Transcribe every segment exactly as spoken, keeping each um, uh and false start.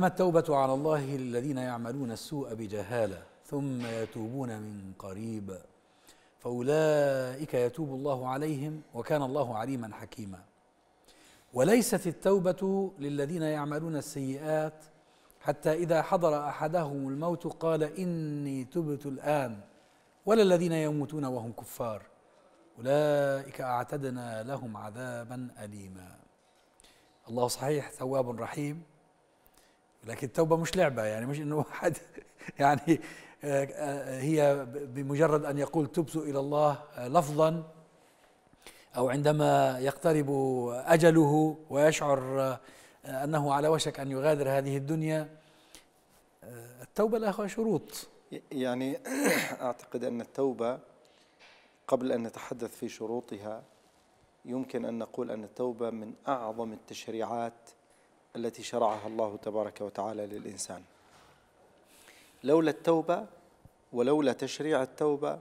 إنما التوبة على الله الذين يعملون السوء بجهالة ثم يتوبون من قريب فأولئك يتوب الله عليهم وكان الله عليما حكيما. وليست التوبة للذين يعملون السيئات حتى إذا حضر أحدهم الموت قال إني تبت الآن ولا الذين يموتون وهم كفار أولئك أعتدنا لهم عذابا أليما. الله صحيح تواب رحيم، لكن التوبة مش لعبة، يعني مش إنه واحد يعني هي بمجرد أن يقول تبت إلى الله لفظا أو عندما يقترب أجله ويشعر أنه على وشك أن يغادر هذه الدنيا. التوبة لها شروط، يعني أعتقد أن التوبة قبل أن نتحدث في شروطها يمكن أن نقول أن التوبة من أعظم التشريعات التي شرعها الله تبارك وتعالى للإنسان. لولا التوبة ولولا تشريع التوبة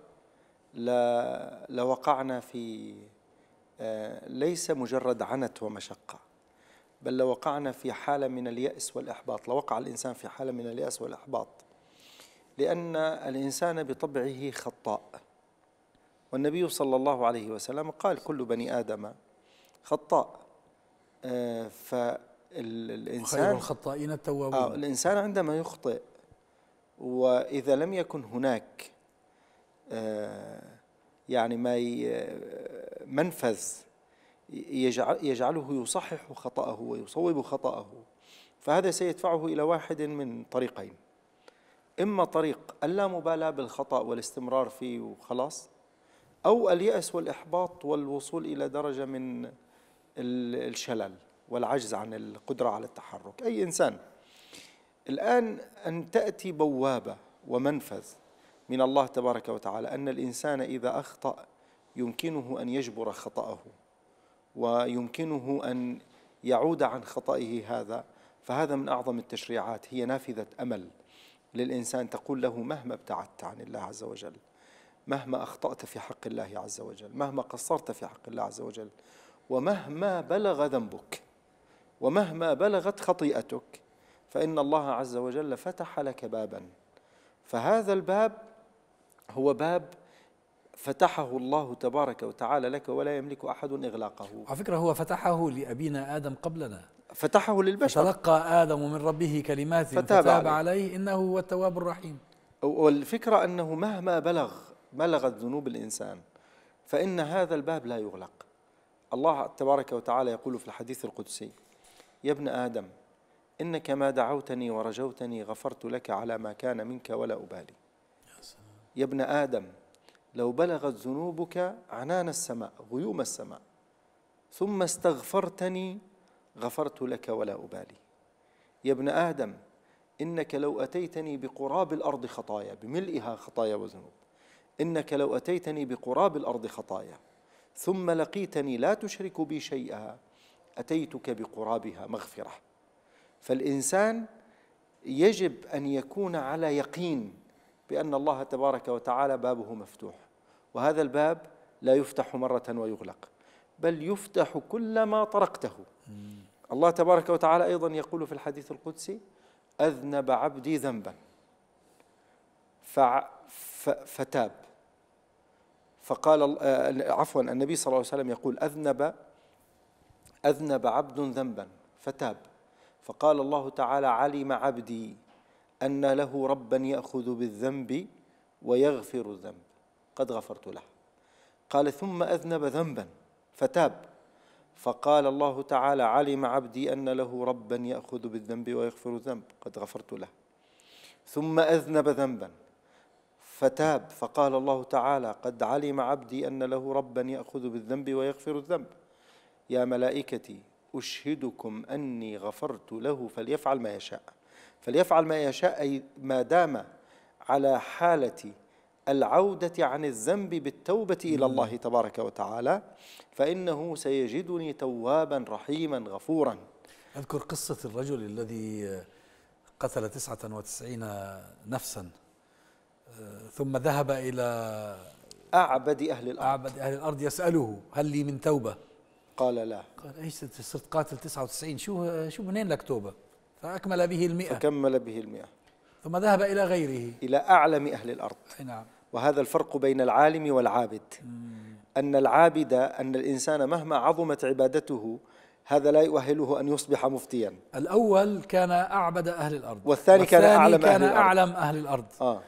لوقعنا في ليس مجرد عنت ومشقة، بل لوقعنا في حالة من اليأس والإحباط، لوقع الإنسان في حالة من اليأس والإحباط، لأن الإنسان بطبعه خطاء. والنبي صلى الله عليه وسلم قال كل بني آدم خطاء، فالإنسان خير الخطائين التوابون. الإنسان عندما يخطئ وإذا لم يكن هناك يعني ما منفذ يجعله يصحح خطأه ويصوب خطأه، فهذا سيدفعه إلى واحد من طريقين، إما طريق اللامبالاة بالخطأ والاستمرار فيه وخلاص، أو اليأس والإحباط والوصول إلى درجة من الشلل والعجز عن القدرة على التحرك. أي إنسان الآن أن تأتي بوابة ومنفذ من الله تبارك وتعالى أن الإنسان إذا أخطأ يمكنه أن يجبر خطأه ويمكنه أن يعود عن خطئه، هذا فهذا من أعظم التشريعات، هي نافذة أمل للإنسان تقول له مهما ابتعدت عن الله عز وجل، مهما أخطأت في حق الله عز وجل، مهما قصرت في حق الله عز وجل، ومهما بلغ ذنبك ومهما بلغت خطيئتك، فإن الله عز وجل فتح لك بابا، فهذا الباب هو باب فتحه الله تبارك وتعالى لك ولا يملك أحد إغلاقه. على فكرة هو فتحه لأبينا آدم قبلنا، فتحه للبشر، تلقى آدم من ربه كلمات فتاب, فتاب عليه. عليه إنه هو التواب الرحيم. والفكرة أنه مهما بلغ بلغت ذنوب الإنسان فإن هذا الباب لا يغلق. الله تبارك وتعالى يقول في الحديث القدسي يا ابن آدم إنك ما دعوتني ورجوتني غفرت لك على ما كان منك ولا أبالي. يا ابن آدم لو بلغت ذنوبك عنان السماء غيوم السماء ثم استغفرتني غفرت لك ولا أبالي. يا ابن آدم إنك لو أتيتني بقراب الأرض خطايا بملئها خطايا وذنوب، إنك لو أتيتني بقراب الأرض خطايا ثم لقيتني لا تشرك بي شيئا أتيتك بقرابها مغفرة. فالإنسان يجب أن يكون على يقين بأن الله تبارك وتعالى بابه مفتوح، وهذا الباب لا يفتح مرة ويغلق، بل يفتح كلما طرقته. الله تبارك وتعالى أيضا يقول في الحديث القدسي أذنب عبدي ذنبا فتاب، فقال عفوا النبي صلى الله عليه وسلم يقول أذنب أذنب عبد ذنبا فتاب، فقال الله تعالى علم عبدي أن له ربا يأخذ بالذنب ويغفر الذنب قد غفرت له. قال ثم أذنب ذنبا فتاب، فقال الله تعالى علم عبدي أن له ربا يأخذ بالذنب ويغفر الذنب قد غفرت له. ثم أذنب ذنبا فتاب، فقال الله تعالى قد علم عبدي أن له ربا يأخذ بالذنب ويغفر الذنب يا ملائكتي أشهدكم أني غفرت له فليفعل ما يشاء. فليفعل ما يشاء أي ما دام على حالة العودة عن الذنب بالتوبة إلى الله تبارك وتعالى فإنه سيجدني توابا رحيما غفورا. أذكر قصة الرجل الذي قتل تسعة وتسعين نفسا ثم ذهب إلى أعبد أهل الأرض أعبد أهل الأرض يسأله هل لي من توبة؟ قال لا. قال ايش صرت قاتل تسعة وتسعين، شو شو منين لك توبة؟ فأكمل به المئة فكمل به المئة ثم ذهب إلى غيره، إلى أعلم أهل الأرض. نعم. وهذا الفرق بين العالم والعابد، أن العابد أن الإنسان مهما عظمت عبادته هذا لا يؤهله أن يصبح مفتيا. الأول كان أعبد أهل الأرض، والثاني, والثاني كان أعلم, كان أهل, أعلم أهل الأرض آه.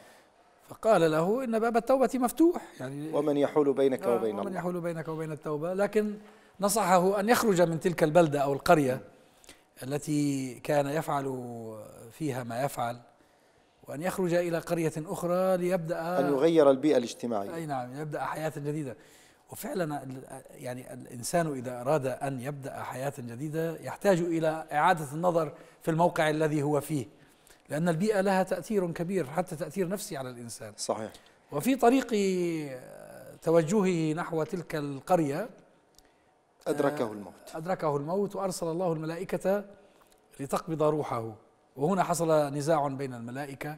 فقال له إن باب التوبة مفتوح، يعني ومن يحول بينك وبين الله ومن يحول بينك وبين التوبة، لكن نصحه أن يخرج من تلك البلدة أو القرية التي كان يفعل فيها ما يفعل، وأن يخرج إلى قرية أخرى ليبدأ أن يغير البيئة الاجتماعية. أي نعم، يبدأ حياة جديدة. وفعلا يعني الإنسان إذا أراد أن يبدأ حياة جديدة يحتاج إلى إعادة النظر في الموقع الذي هو فيه، لأن البيئة لها تأثير كبير، حتى تأثير نفسي على الإنسان. صحيح. وفي طريق توجهه نحو تلك القرية أدركه الموت أدركه الموت وأرسل الله الملائكة لتقبض روحه، وهنا حصل نزاع بين الملائكة،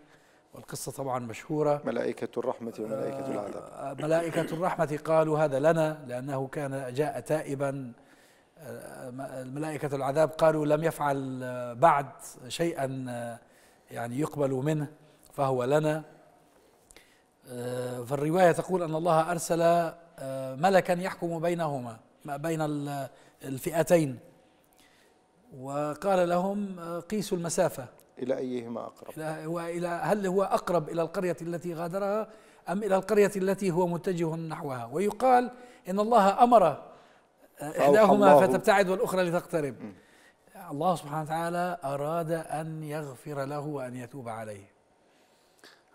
والقصة طبعا مشهورة، ملائكة الرحمة وملائكة العذاب. ملائكة الرحمة قالوا هذا لنا لأنه كان جاء تائبا، ملائكة العذاب قالوا لم يفعل بعد شيئا يعني يقبل منه فهو لنا. فالرواية تقول أن الله أرسل ملكا يحكم بينهما بين الفئتين، وقال لهم قيسوا المسافة إلى أيهما أقرب، إلى هل هو أقرب إلى القرية التي غادرها أم إلى القرية التي هو متجه نحوها. ويقال إن الله أمر إحداهما فتبتعد والأخرى لتقترب. م. الله سبحانه وتعالى أراد أن يغفر له وأن يتوب عليه.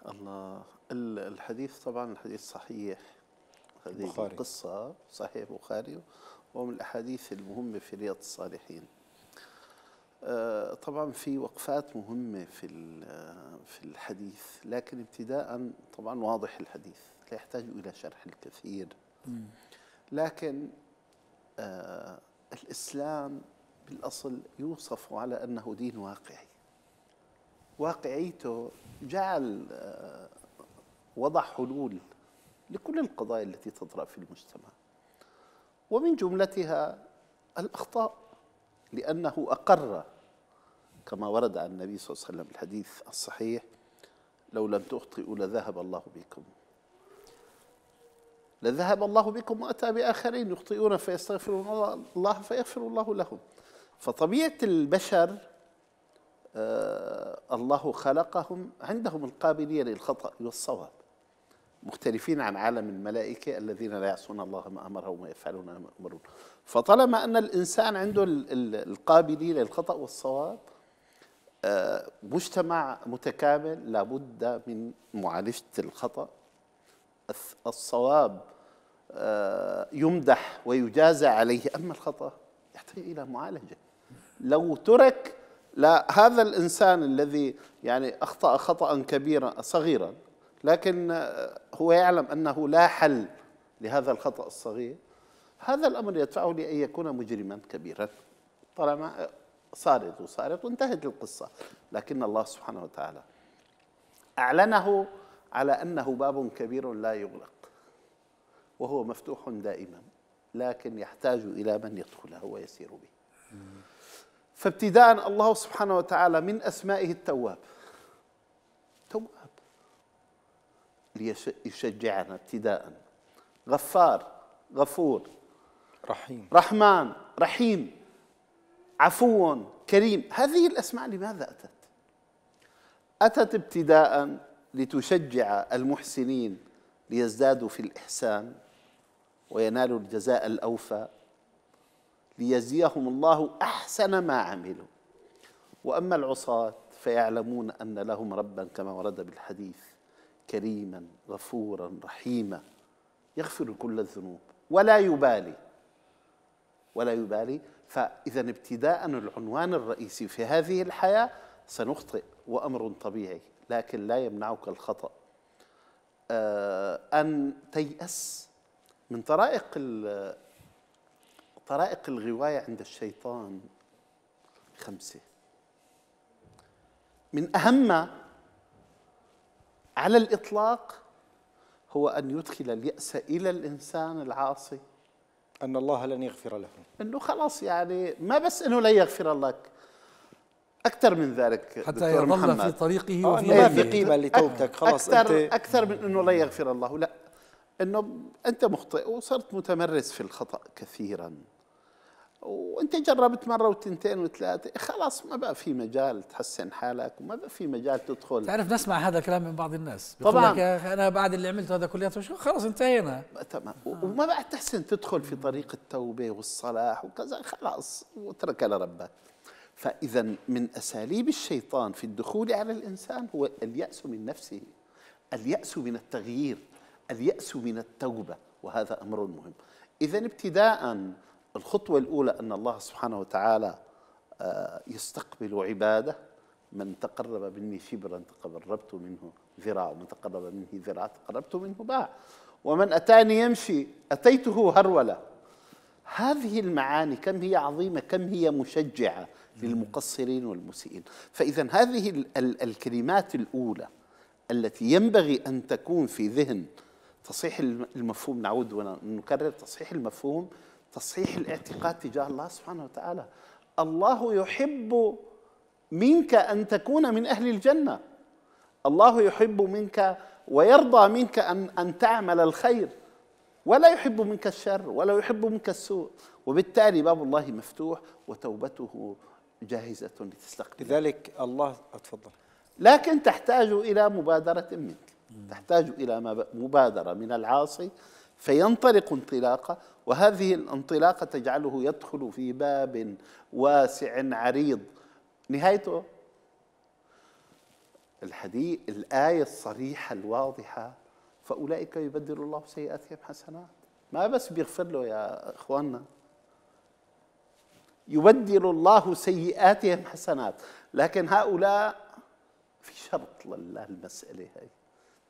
الله. الحديث طبعا الحديث صحيح، هذه القصة صحيح بخاري، ومن الأحاديث المهمة في رياض الصالحين. طبعا في وقفات مهمة في في الحديث، لكن ابتداء طبعا واضح الحديث لا يحتاج إلى شرح الكثير، لكن الإسلام بالأصل يوصف على أنه دين واقعي، واقعيته جعل وضع حلول لكل القضايا التي تطرأ في المجتمع، ومن جملتها الأخطاء، لأنه أقر كما ورد عن النبي صلى الله عليه وسلم الحديث الصحيح: لو لم تخطئوا لذهب الله بكم لذهب الله بكم وأتى بآخرين يخطئون فيستغفرون الله فيغفر الله لهم. فطبيعة البشر آه الله خلقهم عندهم القابلية للخطأ والصواب، مختلفين عن عالم الملائكة الذين لا يعصون الله ما أمرهم ويفعلون ما يأمرون. فطالما أن الإنسان عنده القابلية للخطأ والصواب، مجتمع متكامل لابد من معالجة الخطأ، الصواب يمدح ويجازى عليه، أما الخطأ يحتاج إلى معالجة. لو ترك لا هذا الإنسان الذي يعني أخطأ خطأ كبيرا صغيرا، لكن هو يعلم أنه لا حل لهذا الخطأ الصغير، هذا الأمر يدفعه لأن يكون مجرما كبيرا. طالما صارت وصارت وانتهت القصة، لكن الله سبحانه وتعالى أعلنه على أنه باب كبير لا يغلق، وهو مفتوح دائما، لكن يحتاج إلى من يدخله ويسير به. فابتداء الله سبحانه وتعالى من أسمائه التواب، تواب ليشجعنا ابتداء، غفار غفور، رحيم رحمن رحيم، عفو كريم. هذه الأسماء لماذا أتت؟ أتت ابتداء لتشجع المحسنين ليزدادوا في الإحسان وينالوا الجزاء الأوفى، ليجزيهم الله أحسن ما عملوا. وأما العصاة فيعلمون أن لهم ربا كما ورد بالحديث كريما غفورا رحيما يغفر كل الذنوب ولا يبالي ولا يبالي. فإذا ابتداء العنوان الرئيسي في هذه الحياة: سنخطئ وأمر طبيعي، لكن لا يمنعك الخطأ آه أن تيأس من طرائق طرائق الغواية عند الشيطان خمسة، من أهم على الإطلاق هو أن يدخل اليأس إلى الإنسان العاصي، أن الله لن يغفر له، أنه خلاص يعني ما بس أنه لا يغفر لك، اكثر من ذلك حتى يظل في طريقه وفي ما في قيمه لتوبتك خلاص أكثر, انت اكثر من انه لا يغفر الله، لا، انه انت مخطئ وصرت متمرس في الخطا كثيرا، وانت جربت مره وتنتين وثلاثه، خلاص ما بقى في مجال تحسن حالك وما بقى في مجال تدخل. تعرف نسمع هذا الكلام من بعض الناس، طبعا انا بعد اللي عملته هذا كله خلاص انتهينا، تمام، وما بقى تحسن تدخل في طريق التوبه والصلاح وكذا، خلاص واترك لربك. فاذا من اساليب الشيطان في الدخول على الانسان هو اليأس من نفسه، اليأس من التغيير، اليأس من التوبه، وهذا امر مهم. اذا ابتداءً الخطوة الأولى أن الله سبحانه وتعالى يستقبل عباده، من تقرب مني شبرا تقربت منه ذراع، ومن تقرب مني ذراع تقربت منه باع، ومن أتاني يمشي أتيته هرولة. هذه المعاني كم هي عظيمة، كم هي مشجعة للمقصرين والمسيئين. فإذا هذه ال ال الكلمات الأولى التي ينبغي أن تكون في ذهن تصحيح المفهوم، نعود ونكرر تصحيح المفهوم، تصحيح الاعتقاد تجاه الله سبحانه وتعالى. الله يحب منك أن تكون من أهل الجنة، الله يحب منك ويرضى منك أن, أن تعمل الخير، ولا يحب منك الشر، ولا يحب منك السوء، وبالتالي باب الله مفتوح وتوبته جاهزة لتستقبل. لذلك الله أتفضل، لكن تحتاج إلى مبادرة منك، تحتاج إلى مبادرة من العاصي فينطلق انطلاقة، وهذه الانطلاقة تجعله يدخل في باب واسع عريض نهايته الحديث الآية الصريحة الواضحة، فأولئك يبدل الله سيئاتهم حسنات. ما بس بيغفر له يا إخواننا، يبدل الله سيئاتهم حسنات، لكن هؤلاء في شرط للمسألة هي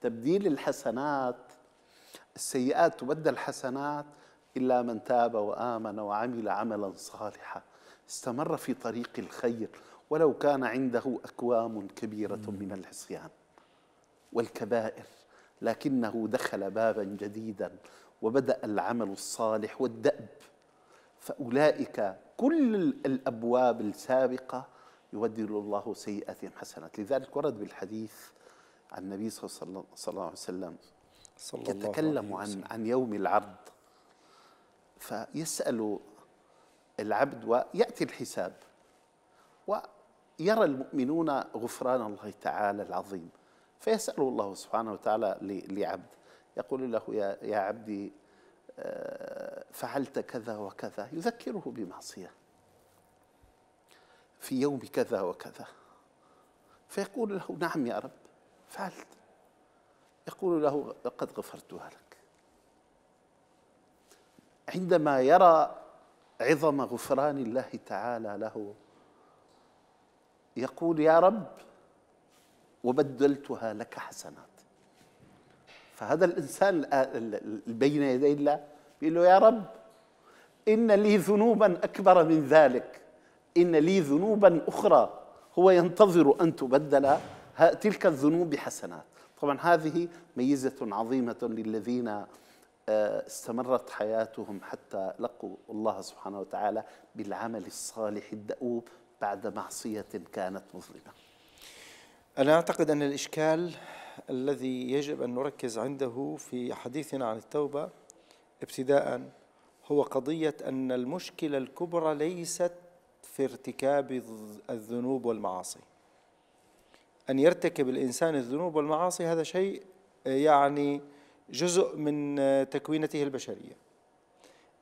تبديل الحسنات، السيئات تبدل حسنات، إلا من تاب وآمن وعمل عملا صالحا، استمر في طريق الخير ولو كان عنده أكوام كبيرة من العصيان والكبائر، لكنه دخل بابا جديدا وبدأ العمل الصالح والدأب، فأولئك كل الأبواب السابقة يبدل الله سيئاتهم حسنات. لذلك ورد بالحديث عن النبي صلى الله عليه وسلم يتكلم عن عن يوم العرض، فيسأل العبد ويأتي الحساب، ويرى المؤمنون غفران الله تعالى العظيم، فيسأل الله سبحانه وتعالى لعبد يقول له يا يا عبدي فعلت كذا وكذا، يذكره بمعصية في يوم كذا وكذا، فيقول له نعم يا رب فعلت، يقول له لقد غفرتها لك. عندما يرى عظم غفران الله تعالى له يقول يا رب وبدلتها لك حسنات. فهذا الإنسان بين يدي الله يقول له يا رب إن لي ذنوبا أكبر من ذلك، إن لي ذنوبا أخرى، هو ينتظر أن تبدل تلك الذنوب بحسنات. طبعا هذه ميزة عظيمة للذين استمرت حياتهم حتى لقوا الله سبحانه وتعالى بالعمل الصالح الدؤوب بعد معصية كانت مظلمة. أنا أعتقد أن الإشكال الذي يجب أن نركز عنده في حديثنا عن التوبة ابتداء هو قضية أن المشكلة الكبرى ليست في ارتكاب الذنوب والمعاصي، أن يرتكب الإنسان الذنوب والمعاصي هذا شيء يعني جزء من تكوينته البشرية،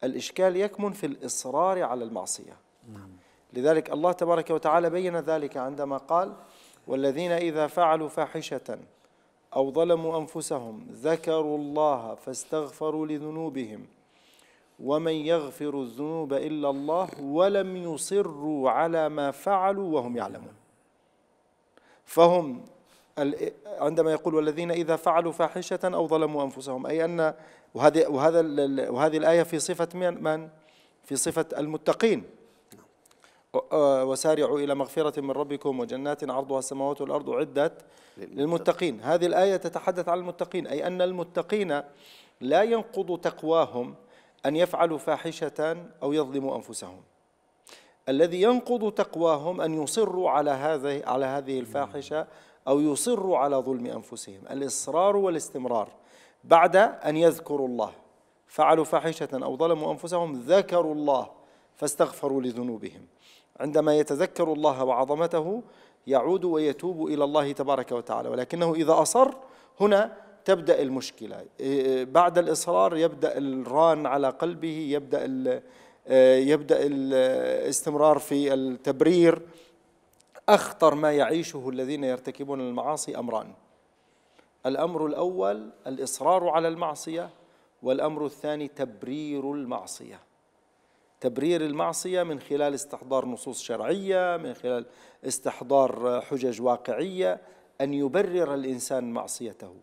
الإشكال يكمن في الإصرار على المعصية. لذلك الله تبارك وتعالى بين ذلك عندما قال والذين إذا فعلوا فاحشة أو ظلموا أنفسهم ذكروا الله فاستغفروا لذنوبهم ومن يغفر الذنوب إلا الله ولم يصروا على ما فعلوا وهم يعلمون. فهم عندما يقول والذين إذا فعلوا فاحشة أو ظلموا أنفسهم، أي أن وهذه وهذا وهذه الآية في صفة من؟ في صفة المتقين. وسارعوا إلى مغفرة من ربكم وجنات عرضها السماوات والأرض أعدت للمتقين. هذه الآية تتحدث عن المتقين، أي أن المتقين لا ينقض تقواهم أن يفعلوا فاحشة أو يظلموا أنفسهم. الذي ينقض تقواهم أن يصروا على هذه على هذه الفاحشة أو يصروا على ظلم أنفسهم. الإصرار والاستمرار بعد أن يذكروا الله، فعلوا فاحشة أو ظلموا أنفسهم ذكروا الله فاستغفروا لذنوبهم. عندما يتذكر الله وعظمته يعود ويتوب إلى الله تبارك وتعالى، ولكنه إذا أصر هنا تبدأ المشكلة. بعد الإصرار يبدأ الران على قلبه، يبدأ يبدأ الاستمرار في التبرير. أخطر ما يعيشه الذين يرتكبون المعاصي أمران: الأمر الأول الإصرار على المعصية، والأمر الثاني تبرير المعصية. تبرير المعصية من خلال استحضار نصوص شرعية، من خلال استحضار حجج واقعية، أن يبرر الإنسان معصيته.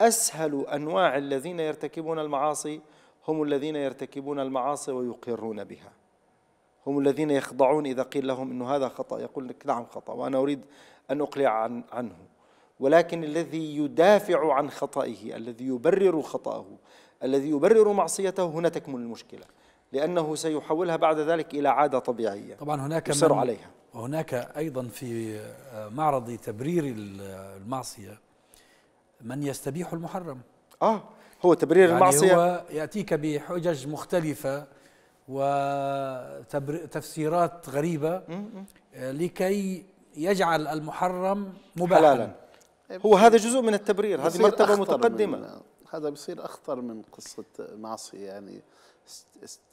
أسهل أنواع الذين يرتكبون المعاصي هم الذين يرتكبون المعاصي ويقرون بها، هم الذين يخضعون إذا قيل لهم إنه هذا خطأ يقول لك نعم خطأ وأنا أريد أن أقلع عن عنه. ولكن الذي يدافع عن خطئه، الذي يبرر خطأه، الذي يبرر معصيته، هنا تكمن المشكلة، لأنه سيحولها بعد ذلك إلى عادة طبيعية طبعا هناك يصر عليها. وهناك أيضا في معرض تبرير المعصية من يستبيح المحرم. آه هو تبرير يعني المعصية، هو يأتيك بحجج مختلفة وتفسيرات غريبة لكي يجعل المحرم مباحا حلالا. هو هذا جزء من التبرير، هذه مرتبة متقدمة. هذا بيصير أخطر من قصة معصية، يعني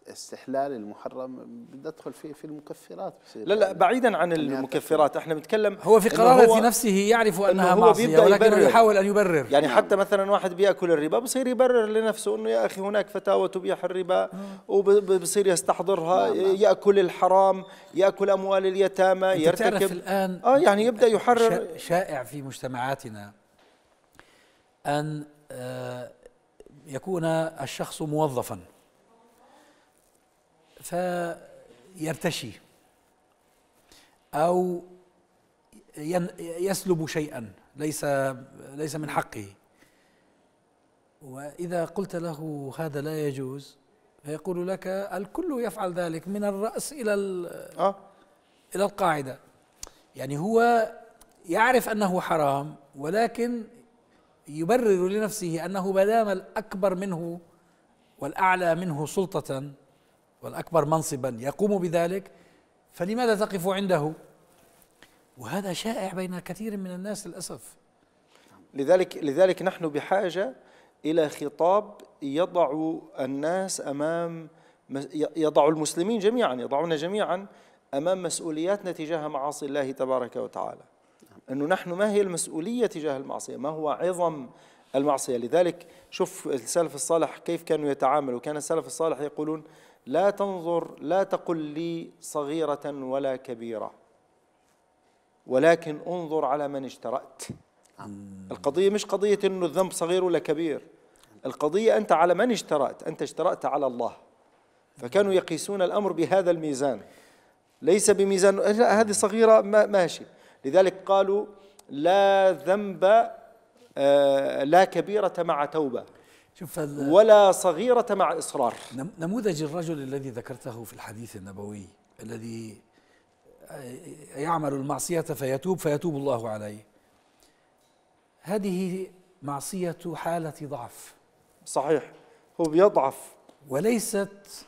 استحلال المحرم بندخل فيه في المكفرات. لا لا بعيدا عن المكفرات، احنا بنتكلم هو في قراره في نفسه يعرف انها معصيه ولكنه يحاول ان يبرر. يعني حتى مثلا واحد بياكل الربا بصير يبرر لنفسه انه يا اخي هناك فتاوى تبيح الربا وبصير يستحضرها، ياكل الحرام، ياكل اموال اليتامى، يرتكب الان اه يعني يبدا يحرر. شائع في مجتمعاتنا ان يكون الشخص موظفا فيرتشي أو يسلب شيئا ليس ليس من حقه، وإذا قلت له هذا لا يجوز فيقول لك الكل يفعل ذلك من الرأس إلى آه. إلى القاعدة. يعني هو يعرف أنه حرام ولكن يبرر لنفسه أنه ما دام الأكبر منه والأعلى منه سلطة والأكبر منصبا يقوم بذلك فلماذا تقف عنده؟ وهذا شائع بين كثير من الناس للأسف. لذلك لذلك نحن بحاجة إلى خطاب يضع الناس أمام، يضع المسلمين جميعا، يضعنا جميعا أمام مسؤولياتنا تجاه معاصي الله تبارك وتعالى. أنه نحن ما هي المسؤولية تجاه المعصية، ما هو عظم المعصية. لذلك شوف السلف الصالح كيف كانوا يتعاملوا. كان السلف الصالح يقولون: لا تنظر، لا تقل لي صغيرة ولا كبيرة، ولكن انظر على من اجترأت. القضية مش قضية إنه الذنب صغير ولا كبير، القضية أنت على من اجترأت، أنت اجترأت على الله. فكانوا يقيسون الأمر بهذا الميزان، ليس بميزان هذه صغيرة ماشي. لذلك قالوا: لا ذنب لا كبيرة مع توبة، ولا صغيرة مع إصرار. نموذج الرجل الذي ذكرته في الحديث النبوي الذي يعمل المعصية فيتوب فيتوب الله عليه، هذه معصية حالة ضعف. صحيح، هو بيضعف، وليست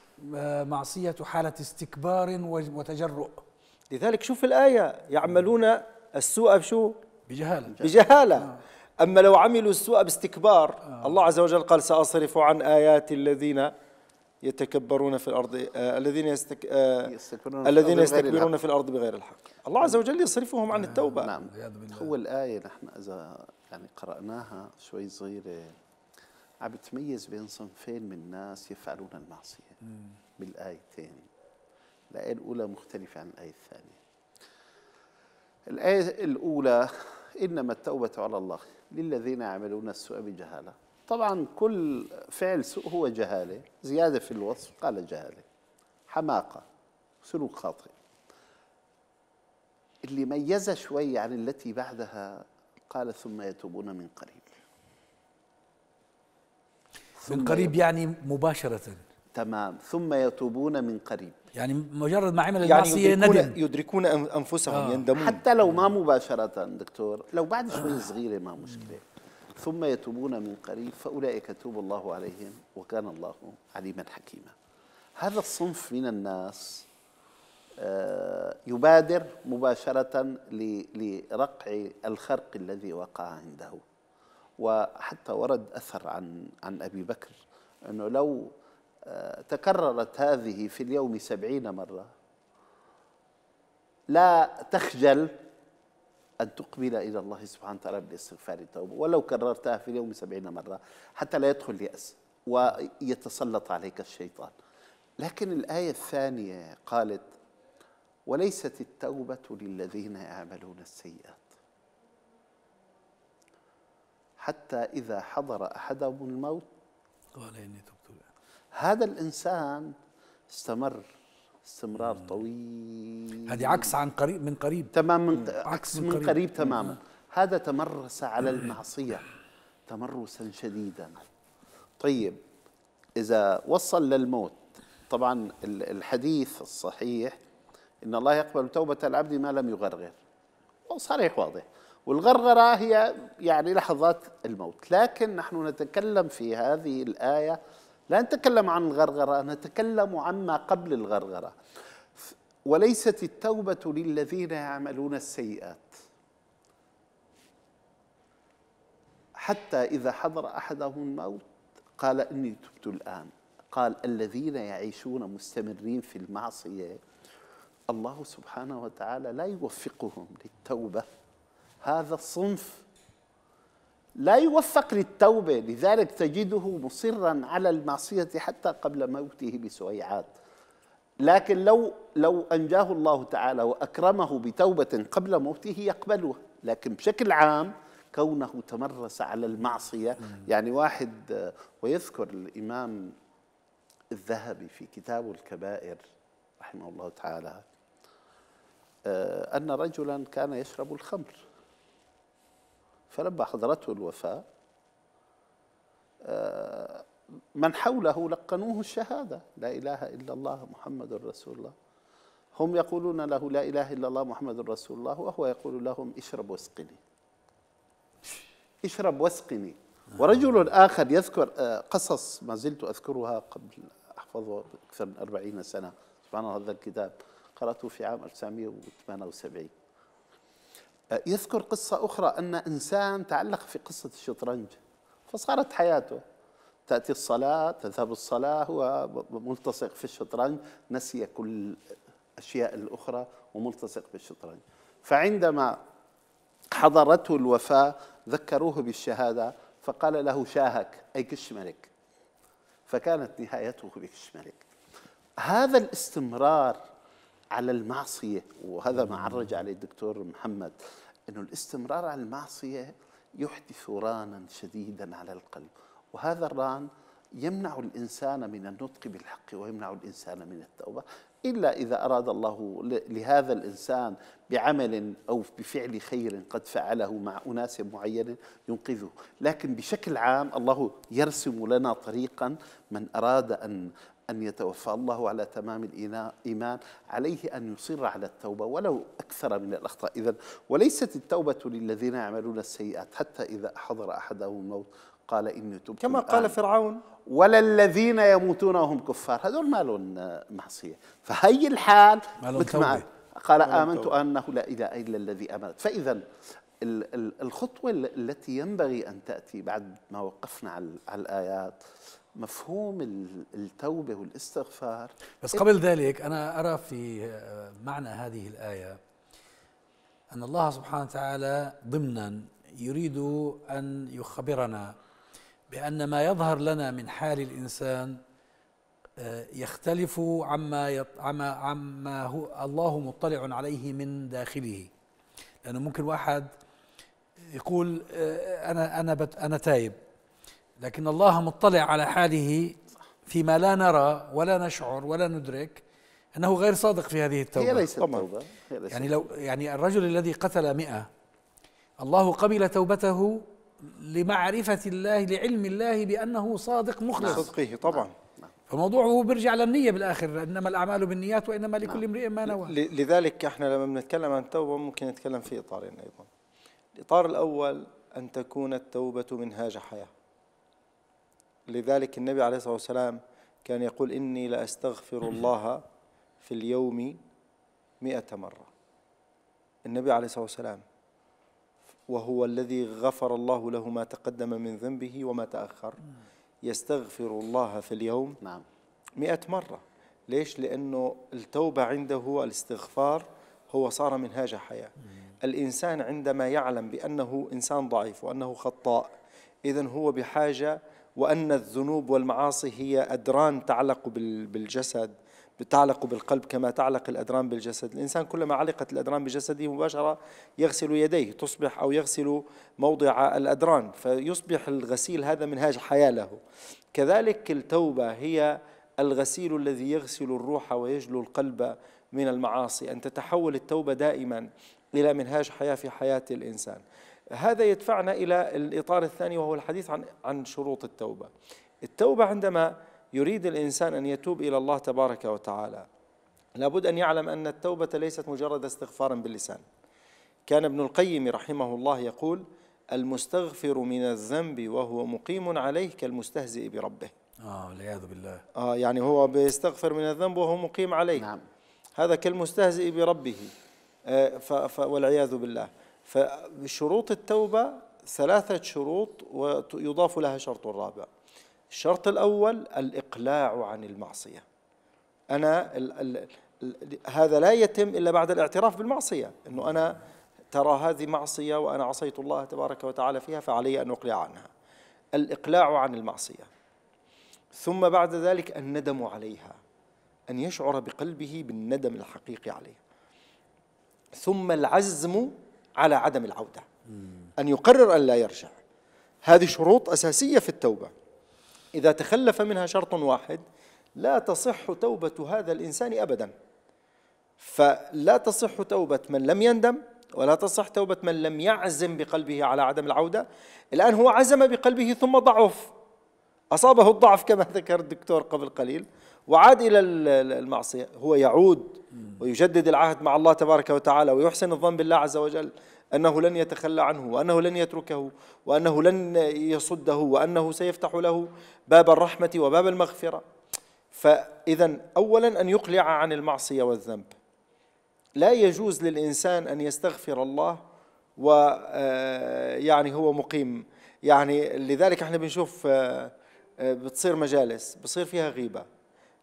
معصية حالة استكبار وتجرؤ. لذلك شوف الآية: يعملون السوء بشو؟ بجهالة. بجهالة آه. أما لو عملوا السوء باستكبار آه. الله عز وجل قال: سأصرف عن آيات الذين يتكبرون في الأرض آه الذين يستك... آه يستكبرون الذين يستكبرون في الأرض بغير الحق. الله عز وجل يصرفهم عن التوبة. آه. نعم، هو الآية نحن إذا يعني قرأناها شوي صغيرة عم بتميز بين صنفين من الناس يفعلون المعصية م. بالآيتين. الآية الأولى مختلفة عن الآية الثانية. الآية الأولى: إنما التوبة على الله للذين يعملون السوء بجهالة. طبعا كل فعل سوء هو جهالة، زيادة في الوصف قال جهالة، حماقة، سلوك خاطئ. اللي ميزها شوي عن التي بعدها قال: ثم يتوبون من قريب. من قريب يعني مباشرة. تمام. ثم يتوبون من قريب، يعني مجرد ما عمل المعصية يعني ندم، يدركون أنفسهم آه. يندمون حتى لو ما مباشرة دكتور، لو بعد شوي صغيرة ما مشكلة. ثم يتوبون من قريب فأولئك يتوب الله عليهم وكان الله عليما حكيما. هذا الصنف من الناس يبادر مباشرة لرقع الخرق الذي وقع عنده. وحتى ورد أثر عن عن أبي بكر أنه لو تكررت هذه في اليوم سبعين مرة لا تخجل أن تقبل إلى الله سبحانه وتعالى بالاستغفار والتوبة، ولو كررتها في اليوم سبعين مرة حتى لا يدخل يأس ويتسلط عليك الشيطان. لكن الآية الثانية قالت وليست التوبة للذين يعملون السيئات حتى إذا حضر أحدهم الموت قال إني تبت الآن. هذا الإنسان استمر استمرار طويل، هذه عكس عن قريب من قريب تمام، من عكس من قريب, قريب تماما. هذا تمرس على المعصية تمرسا شديدا. طيب إذا وصل للموت، طبعا الحديث الصحيح إن الله يقبل توبة العبد ما لم يغرغر، صريح واضح، والغرغرة هي يعني لحظات الموت. لكن نحن نتكلم في هذه الآية لا نتكلم عن الغرغرة، نتكلم عما قبل الغرغرة. وليست التوبة للذين يعملون السيئات حتى إذا حضر أحدهم الموت قال إني تبت الآن. قال الذين يعيشون مستمرين في المعصية الله سبحانه وتعالى لا يوفقهم للتوبة. هذا الصنف لا يوفق للتوبة، لذلك تجده مصرا على المعصية حتى قبل موته بسويعات. لكن لو لو أنجاه الله تعالى وأكرمه بتوبة قبل موته يقبلها، لكن بشكل عام كونه تمرس على المعصية. يعني واحد، ويذكر الإمام الذهبي في كتابه الكبائر رحمه الله تعالى أن رجلا كان يشرب الخمر، فلما حضرته الوفاة من حوله لقنوه الشهادة لا إله إلا الله محمد رسول الله. هم يقولون له لا إله إلا الله محمد رسول الله، وهو يقول لهم اشرب واسقني اشرب واسقني. ورجل آخر يذكر قصص ما زلت أذكرها قبل أحفظه أكثر من أربعين سنة، سبحان الله هذا الكتاب قرأته في عام ألف وتسعمئة وثمانية وسبعين. يذكر قصة أخرى أن إنسان تعلق في قصة الشطرنج، فصارت حياته تأتي الصلاة تذهب الصلاة هو ملتصق في الشطرنج، نسي كل الأشياء الأخرى وملتصق بالشطرنج. فعندما حضرته الوفاة ذكروه بالشهادة، فقال له شاهك أي كشملك، فكانت نهايته بكشملك. هذا الاستمرار على المعصية، وهذا ما عرج عليه الدكتور محمد، أنه الاستمرار على المعصية يحدث رانا شديدا على القلب، وهذا الران يمنع الإنسان من النطق بالحق ويمنع الإنسان من التوبة، إلا إذا أراد الله لهذا الإنسان بعمل أو بفعل خير قد فعله مع أناس معين ينقذه. لكن بشكل عام الله يرسم لنا طريقا. من أراد أن أن يتوفى الله على تمام الإيمان عليه أن يصر على التوبة ولو أكثر من الأخطاء. إذن وليست التوبة للذين يعملون السيئات حتى إذا حضر أحدهم الموت قال إني تبت كما الآن. قال فرعون ولا الذين يموتون وهم كفار، هذول ما لهم معصية، فهي الحال مثل ما قال آمنت أنه لا إله إلا الذي آمنت. فإذا الخطوة التي ينبغي أن تأتي بعد ما وقفنا على الآيات مفهوم التوبة والاستغفار. بس قبل ذلك أنا أرى في معنى هذه الآية أن الله سبحانه وتعالى ضمنا يريد أن يخبرنا بأن ما يظهر لنا من حال الإنسان يختلف عما عما هو الله مطلع عليه من داخله. لأنه ممكن واحد يقول أنا أنا أنا تايب، لكن الله مطلع على حاله فيما لا نرى ولا نشعر ولا ندرك أنه غير صادق في هذه التوبة. هي ليست توبة. يعني لو يعني الرجل الذي قتل مئة الله قبل توبته لمعرفة الله لعلم الله بأنه صادق مخلص صدقه طبعا. فموضوعه هو بيرجع للنية بالآخر، إنما الأعمال بالنيات وإنما لكل امرئ ما نوى. لذلك إحنا لما بنتكلم عن التوبة ممكن نتكلم في إطارين أيضا. الإطار الأول أن تكون التوبة منهاج حياة. لذلك النبي عليه الصلاة والسلام كان يقول إني لأستغفر الله في اليوم مئة مرة. النبي عليه الصلاة والسلام وهو الذي غفر الله له ما تقدم من ذنبه وما تأخر يستغفر الله في اليوم نعم مئة مرة. ليش؟ لأنه التوبة عنده هو الاستغفار، هو صار منهاج حياة. الإنسان عندما يعلم بأنه إنسان ضعيف وأنه خطاء، إذن هو بحاجة، وأن الذنوب والمعاصي هي أدران تعلق بالجسد، تعلق بالقلب كما تعلق الأدران بالجسد. الإنسان كلما علقت الأدران بجسده مباشرة يغسل يديه، تصبح أو يغسل موضع الأدران، فيصبح الغسيل هذا منهاج حياة له. كذلك التوبة هي الغسيل الذي يغسل الروح ويجلو القلب من المعاصي، أن تتحول التوبة دائما إلى منهاج حياة في حياة الإنسان. هذا يدفعنا إلى الإطار الثاني وهو الحديث عن عن شروط التوبة. التوبة عندما يريد الإنسان أن يتوب إلى الله تبارك وتعالى لابد أن يعلم أن التوبة ليست مجرد استغفارا باللسان. كان ابن القيم رحمه الله يقول المستغفر من الذنب وهو مقيم عليه كالمستهزئ بربه. آه والعياذ بالله. آه يعني هو بيستغفر من الذنب وهو مقيم عليه. نعم. هذا كالمستهزئ بربه آه والعياذ بالله. فشروط التوبة ثلاثة شروط ويضاف لها شرط رابع. الشرط الأول الإقلاع عن المعصية. أنا ال ال ال هذا لا يتم إلا بعد الاعتراف بالمعصية، أنه أنا ترى هذه معصية وأنا عصيت الله تبارك وتعالى فيها فعلي أن أقلع عنها. الإقلاع عن المعصية، ثم بعد ذلك الندم عليها، أن يشعر بقلبه بالندم الحقيقي عليها، ثم العزم على عدم العودة، أن يقرر أن لا يرجع. هذه شروط أساسية في التوبة. إذا تخلف منها شرط واحد لا تصح توبة هذا الإنسان أبدا. فلا تصح توبة من لم يندم، ولا تصح توبة من لم يعزم بقلبه على عدم العودة. الآن هو عزم بقلبه ثم ضعف، أصابه الضعف كما ذكر الدكتور قبل قليل وعاد إلى المعصية. هو يعود ويجدد العهد مع الله تبارك وتعالى ويحسن الظن بالله عز وجل أنه لن يتخلى عنه، وأنه لن يتركه، وأنه لن يصده، وأنه سيفتح له باب الرحمة وباب المغفرة. فإذا أولا أن يقلع عن المعصية والذنب. لا يجوز للإنسان أن يستغفر الله ويعني هو مقيم. يعني لذلك احنا بنشوف بتصير مجالس بصير فيها غيبة،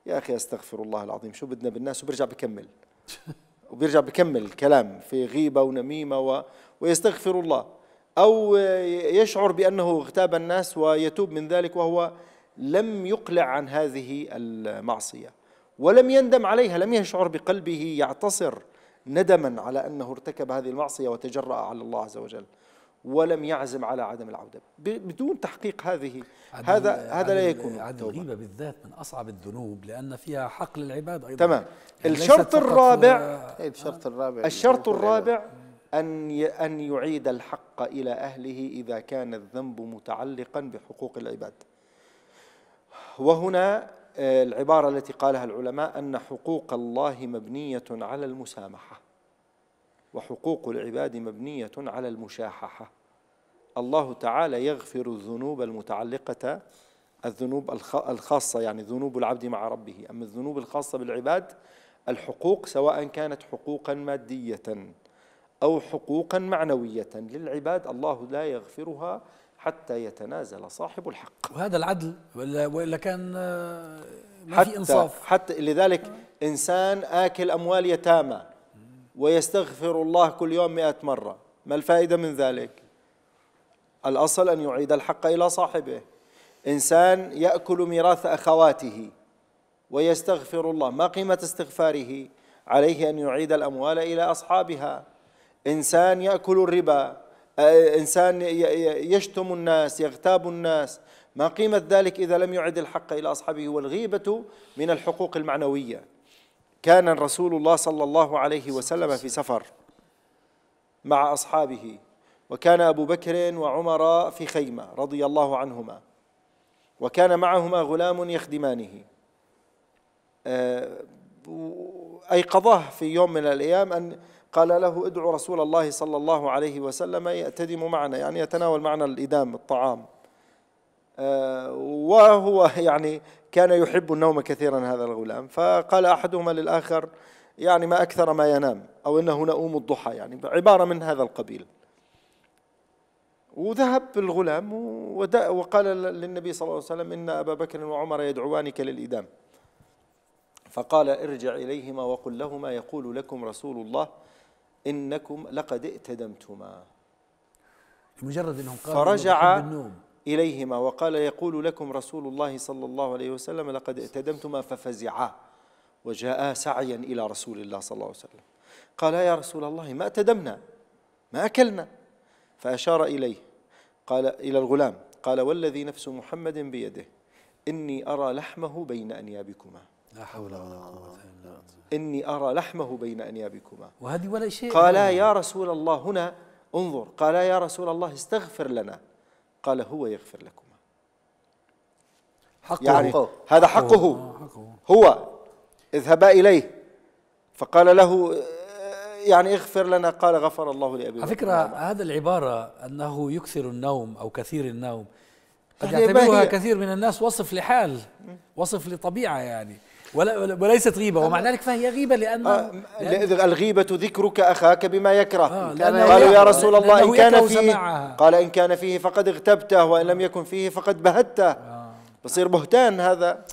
يا أخي أستغفر الله العظيم شو بدنا بالناس، وبرجع بكمل وبيرجع بكمل الكلام في غيبة ونميمة و... ويستغفر الله، أو يشعر بأنه اغتاب الناس ويتوب من ذلك وهو لم يقلع عن هذه المعصية ولم يندم عليها، لم يشعر بقلبه يعتصر ندما على أنه ارتكب هذه المعصية وتجرأ على الله عز وجل، ولم يعزم على عدم العودة بدون تحقيق هذه. هذا هذا لا يكون. عدم الغيبة بالذات من أصعب الذنوب لأن فيها حقل العباد أيضا. تمام. الشرط الرابع الشرط الرابع الشرط الرابع أن أن يعيد الحق إلى أهله إذا كان الذنب متعلقا بحقوق العباد. وهنا العبارة التي قالها العلماء أن حقوق الله مبنية على المسامحة وحقوق العباد مبنية على المشاححة. الله تعالى يغفر الذنوب المتعلقة، الذنوب الخاصة يعني ذنوب العبد مع ربه، أما الذنوب الخاصة بالعباد الحقوق سواء كانت حقوقا مادية أو حقوقا معنوية للعباد الله لا يغفرها حتى يتنازل صاحب الحق. وهذا العدل، وإلا كان ما في إنصاف. حتى لذلك إنسان آكل أموال يتامى ويستغفر الله كل يوم مئة مرة، ما الفائدة من ذلك؟ الأصل أن يعيد الحق إلى صاحبه. إنسان يأكل ميراث أخواته ويستغفر الله، ما قيمة استغفاره؟ عليه أن يعيد الأموال إلى أصحابها. إنسان يأكل الربا، إنسان يشتم الناس، يغتاب الناس، ما قيمة ذلك إذا لم يعد الحق إلى أصحابه؟ والغيبة من الحقوق المعنوية. كان رسول الله صلى الله عليه وسلم في سفر مع أصحابه، وكان أبو بكر وعمر في خيمة رضي الله عنهما، وكان معهما غلام يخدمانه، أيقظه في يوم من الأيام أن قال له ادعو رسول الله صلى الله عليه وسلم يأتدم معنا، يعني يتناول معنا الإدام الطعام. وهو يعني كان يحب النوم كثيرا هذا الغلام، فقال أحدهما للآخر يعني ما أكثر ما ينام، أو إنه نؤوم الضحى، يعني عبارة من هذا القبيل. وذهب الغلام وقال للنبي صلى الله عليه وسلم إن أبا بكر وعمر يدعوانك للإدام، فقال ارجع إليهما وقل لهما يقول لكم رسول الله إنكم لقد ائتدمتما. مجرد أنهم قالوا فرجع إليهما وقال يقول لكم رسول الله صلى الله عليه وسلم لقد ائتدمتما، ففزعا وجاء سعيا إلى رسول الله صلى الله عليه وسلم. قال يا رسول الله ما ائتدمنا، ما أكلنا. فأشار إليه قال إلى الغلام قال والذي نفس محمد بيده إني أرى لحمه بين أنيابكما. لا حول ولا قوة إلا بالله. إني أرى لحمه بين أنيابكما وهذه ولا شيء. قال يا رسول الله هنا انظر، قال يا رسول الله استغفر لنا، قال هو يغفر لكما. حقه، يعني حقه. هذا حقه, هو, حقه. هو اذهبا إليه فقال له يعني اغفر لنا، قال غفر الله لأبي بكر. على فكرة هذا العبارة أنه يكثر النوم أو كثير النوم قد يعتبرها كثير من الناس وصف لحال، وصف لطبيعة يعني، ولا وليست غيبة، ومع ذلك فهي غيبة لأن آه الغيبة ذكرك أخاك بما يكره. آه قالوا يا رسول الله إن كان فيه، قال إن كان فيه فقد اغتبته وإن لم يكن فيه فقد بهته. آه بصير بهتان هذا.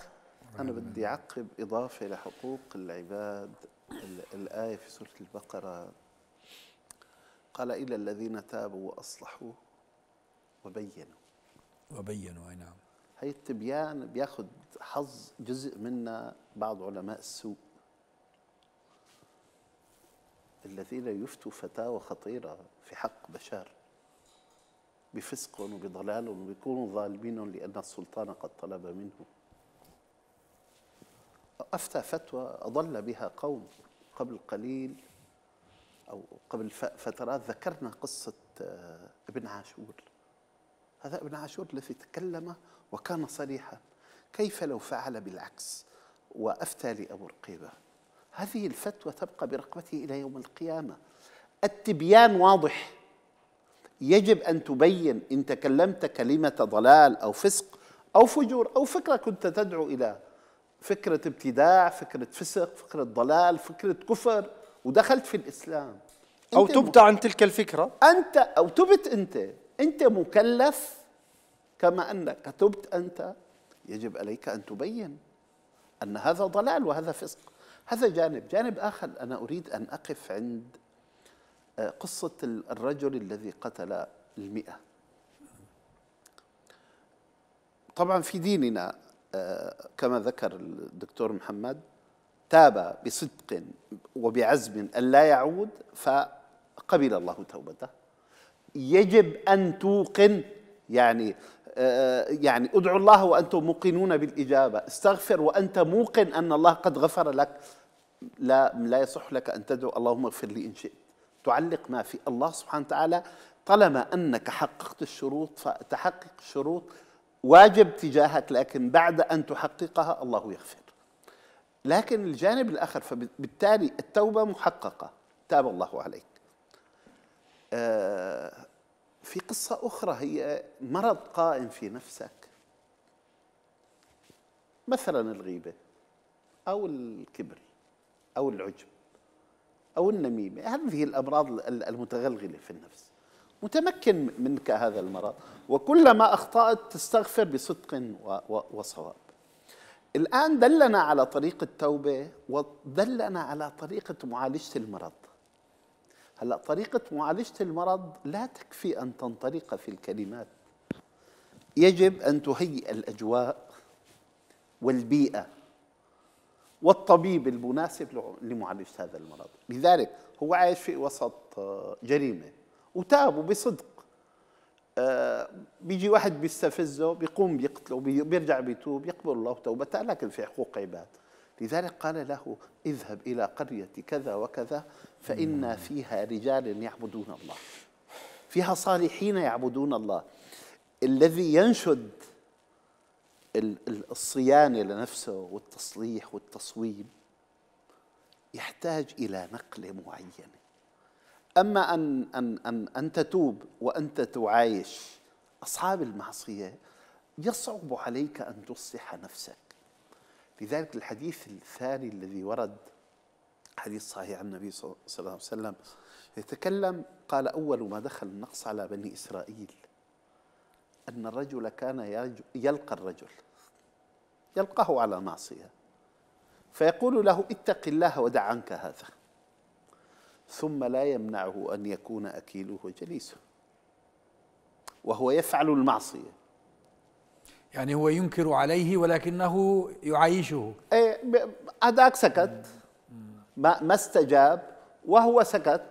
أنا بدي أعقب إضافة لحقوق العباد. الآية في سورة البقرة قال إلى الذين تابوا وأصلحوا وبينوا وبينوا. أي نعم، هي التبيان بياخد حظ جزء منا بعض علماء السوء الذين يفتوا فتاوى خطيرة في حق بشر بفسقهم وبضلالهم وبيكونوا ظالمين لأن السلطان قد طلب منهم. أفتى فتوى أضل بها قوم قبل قليل أو قبل فترات، ذكرنا قصة ابن عاشور. هذا ابن عاشور الذي تكلم وكان صريحا، كيف لو فعل بالعكس وأفتى لأبو رقيبة؟ هذه الفتوى تبقى برقبته إلى يوم القيامة. التبيان واضح، يجب أن تبين إن تكلمت كلمة ضلال أو فسق أو فجور أو فكرة كنت تدعو إلى فكرة ابتداع، فكرة فسق، فكرة ضلال، فكرة كفر، ودخلت في الإسلام أو تبت عن تلك الفكرة أنت، أو تبت أنت أنت مكلف كما أنك تبت أنت، يجب عليك أن تبين أن هذا ضلال وهذا فسق. هذا جانب. جانب آخر أنا أريد أن أقف عند قصة الرجل الذي قتل المئة. طبعا في ديننا كما ذكر الدكتور محمد تاب بصدق وبعزم ألا يعود فقبل الله توبته. يجب أن توقن، يعني يعني ادعوا الله وأنتم موقنون بالإجابة، استغفر وأنت موقن أن الله قد غفر لك. لا لا يصح لك أن تدعو اللهم اغفر لي إن شئت، تعلق ما في الله سبحانه وتعالى. طالما أنك حققت الشروط فتحقق الشروط واجب تجاهك، لكن بعد أن تحققها الله يغفر. لكن الجانب الآخر، فبالتالي التوبة محققة، تاب الله عليك. آه في قصة أخرى هي مرض قائم في نفسك، مثلا الغيبة أو الكبر أو العجب أو النميمة، هذه الأمراض المتغلغلة في النفس. متمكن منك هذا المرض، وكلما أخطأت تستغفر بصدق وصواب. الآن دلنا على طريق التوبة ودلنا على طريقة معالجة المرض. هلأ طريقة معالجة المرض لا تكفي أن تنطلق في الكلمات، يجب أن تهيئ الأجواء والبيئة والطبيب المناسب لمعالجة هذا المرض. لذلك هو عايش في وسط جريمة وتابوا بصدق، آه بيجي واحد بيستفزه بيقوم بيقتله، بيرجع بيتوب، يقبل الله توبته، لكن في حقوق عباد. لذلك قال له اذهب إلى قرية كذا وكذا فإن فيها رجال يعبدون الله، فيها صالحين يعبدون الله. الذي ينشد الصيانة لنفسه والتصليح والتصويب يحتاج إلى نقلة معينة. أما أن, أن, أن, أن تتوب وأنت تعايش أصحاب المعصية يصعب عليك أن تصلح نفسك. لذلك الحديث الثاني الذي ورد، حديث صحيح عن النبي صلى الله عليه وسلم، يتكلم قال: أول ما دخل النقص على بني إسرائيل أن الرجل كان يلقى الرجل يلقاه على معصية فيقول له: اتق الله ودع عنك هذا، ثم لا يمنعه أن يكون أكيله جليسه وهو يفعل المعصية. يعني هو ينكر عليه ولكنه يعايشه. إيه، هذاك سكت ما, ما استجاب وهو سكت،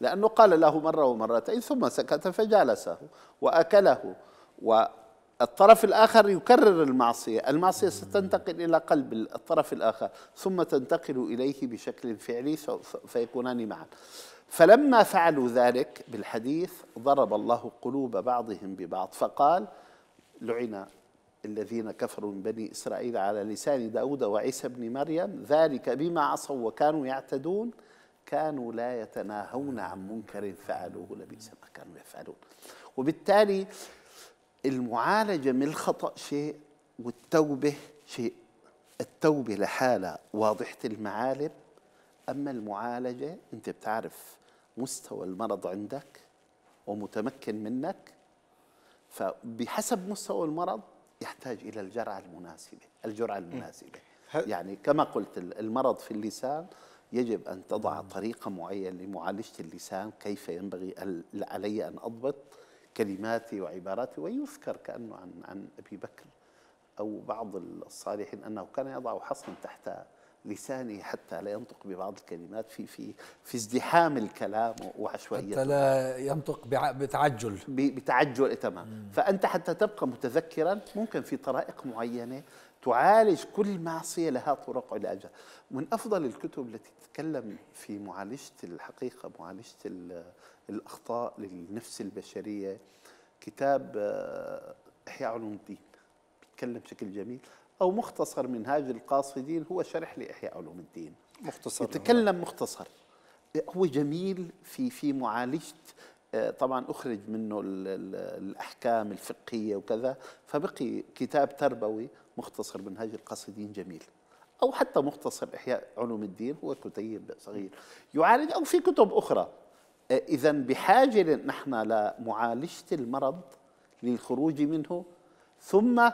لأنه قال له مرة ومرتين ثم سكت فجالسه وأكله. والطرف الآخر يكرر المعصية، المعصية ستنتقل إلى قلب الطرف الآخر ثم تنتقل إليه بشكل فعلي فيكونان معا. فلما فعلوا ذلك بالحديث ضرب الله قلوب بعضهم ببعض فقال: لعن الذين كفروا من بني إسرائيل على لسان داود وعيسى بن مريم ذلك بما عصوا وكانوا يعتدون، كانوا لا يتناهون عن منكر فعلوه لبئس ما كانوا يفعلون. وبالتالي المعالجة من الخطأ شيء والتوبة شيء. التوبة لحالة واضحة المعالم، أما المعالجة أنت بتعرف مستوى المرض عندك ومتمكن منك، فبحسب مستوى المرض يحتاج إلى الجرعة المناسبة الجرعة المناسبة يعني كما قلت المرض في اللسان يجب أن تضع طريقة معينة لمعالجة اللسان، كيف ينبغي علي أن أضبط كلماتي وعباراتي. ويذكر كأنه عن, عن أبي بكر أو بعض الصالحين أنه كان يضع حصن تحت لسانه حتى لا ينطق ببعض الكلمات في في في ازدحام الكلام وعشوائيته، حتى لا ينطق بتعجل بتعجل تمام. فأنت حتى تبقى متذكرا ممكن في طرائق معينة تعالج كل معصية لها طرق علاجها. من أفضل الكتب التي تتكلم في معالجة الحقيقة معالجة الأخطاء للنفس البشرية كتاب إحياء علوم الدين، بيتكلم بشكل جميل، أو مختصر منهاج القاصدين هو شرح لإحياء علوم الدين مختصر، يتكلم مختصر هو جميل في في معالجة. طبعا أخرج منه الأحكام الفقهية وكذا، فبقي كتاب تربوي مختصر منهاج القاصدين جميل، أو حتى مختصر إحياء علوم الدين هو كتيب صغير يعالج، أو في كتب أخرى. إذا بحاجة نحن لمعالجة المرض للخروج منه ثم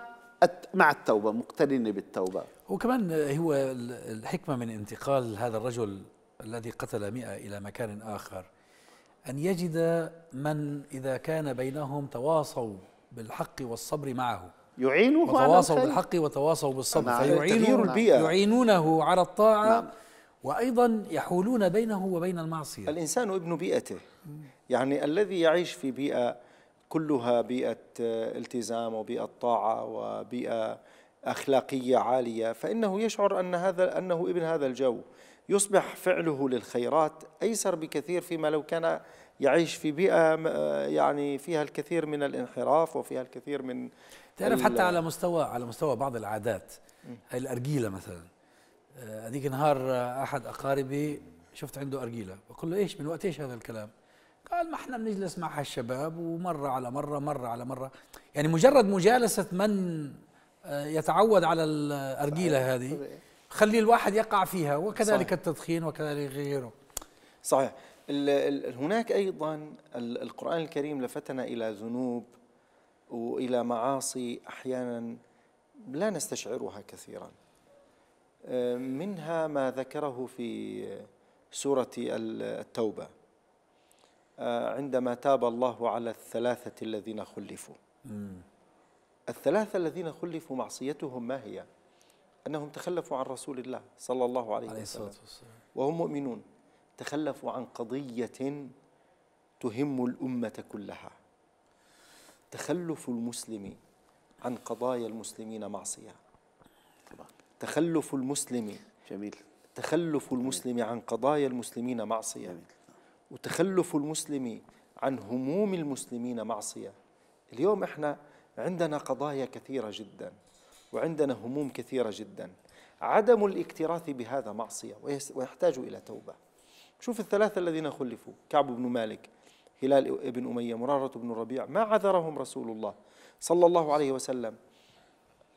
مع التوبة مقترنة بالتوبة. وكمان هو الحكمة من انتقال هذا الرجل الذي قتل مئة إلى مكان آخر أن يجد من إذا كان بينهم تواصوا بالحق والصبر معه يعينه، وتواصوا بالحق وتواصوا بالصبر فيعينون يعينونه على الطاعة. نعم. وأيضا يحولون بينه وبين المعصية. الإنسان ابن بيئته، يعني الذي يعيش في بيئة كلها بيئة التزام وبيئة طاعة وبيئة أخلاقية عالية فإنه يشعر أن هذا أنه ابن هذا الجو، يصبح فعله للخيرات أيسر بكثير فيما لو كان يعيش في بيئة يعني فيها الكثير من الانحراف وفيها الكثير من تعرف حتى على مستوى على مستوى بعض العادات. الأرجيلة مثلا، هذيك نهار أحد أقاربي شفت عنده أرجيلة، بقول له: إيش من وقت إيش هذا الكلام؟ قال: ما احنا بنجلس مع هالشباب ومرة على مرة مرة على مرة. يعني مجرد مجالسة من يتعود على الأرجيلة هذه خلي الواحد يقع فيها، وكذلك صحيح. التدخين وكذلك غيره. صحيح. هناك أيضا القرآن الكريم لفتنا إلى ذنوب وإلى معاصي أحيانا لا نستشعرها كثيرا، منها ما ذكره في سورة التوبة عندما تاب الله على الثلاثة الذين خلفوا. مم. الثلاثة الذين خلفوا معصيتهم ما هي؟ أنهم تخلفوا عن رسول الله صلى الله عليه وسلم وهم مؤمنون، تخلفوا عن قضية تهم الأمة كلها. تخلف المسلم عن قضايا المسلمين معصية. تخلف المسلم جميل. تخلف المسلم عن قضايا المسلمين معصية. جميل. وتخلف المسلم عن هموم المسلمين معصية. اليوم احنا عندنا قضايا كثيرة جدا وعندنا هموم كثيرة جدا. عدم الاكتراث بهذا معصية ويحتاج إلى توبة. شوف الثلاثة الذين خلفوا، كعب بن مالك، هلال بن أمية، مرارة بن ربيع، ما عذرهم رسول الله صلى الله عليه وسلم،